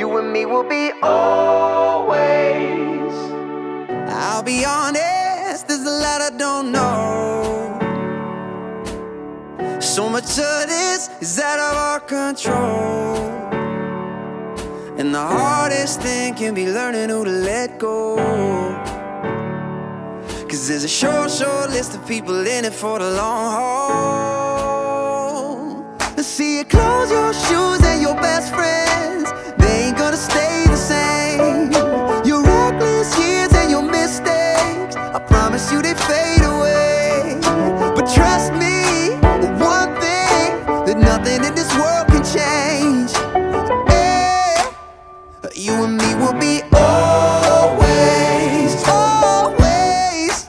You and me will be always. I'll be honest, there's a lot I don't know. So much of this is out of our control. And the hardest thing can be learning who to let go. Cause there's a short, short list of people in it for the long haul. I see you close your shoes and your best friends, they ain't gonna stay the same. Your reckless years and your mistakes, I promise you they fade away. But trust me, the one thing that nothing in this world can change, yeah, you and me will be always, always.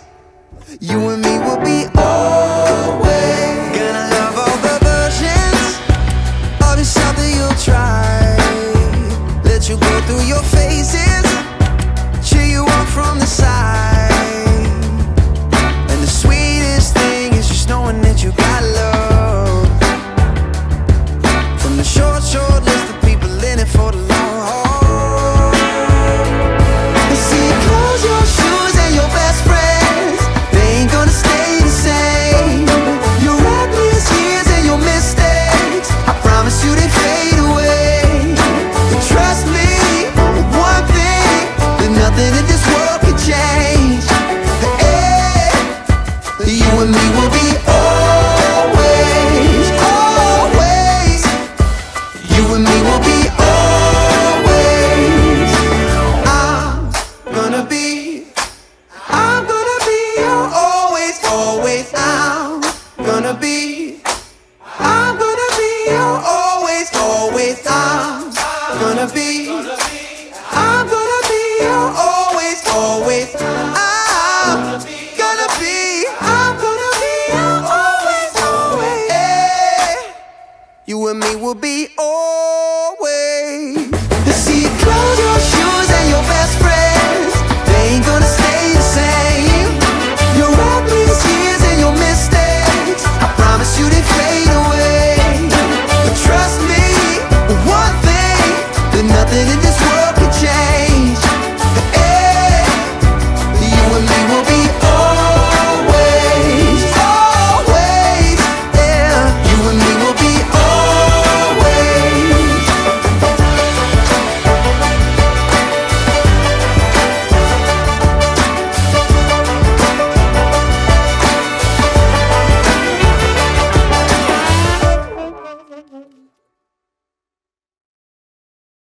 You and me will be always. Gonna love all the versions of yourself that you'll try. Let you go through your phases, cheer you up from the side. And the sweetest thing is just knowing that you got love. From the short, short list of people in it for the long haul. I see you close your shoes and your best friends, they ain't gonna stay the same. Your reckless years and your mistakes, I promise you they fade away. But trust me, one thing that nothing in this world can change, yeah, you and me will be always, always. You and me will be always. I'm gonna be your always, always. I'm gonna be your always, always. I'm gonna be your always, always. I'm gonna be your always, always. Yeah. You and me will be always. See you close your shoes and your best friend.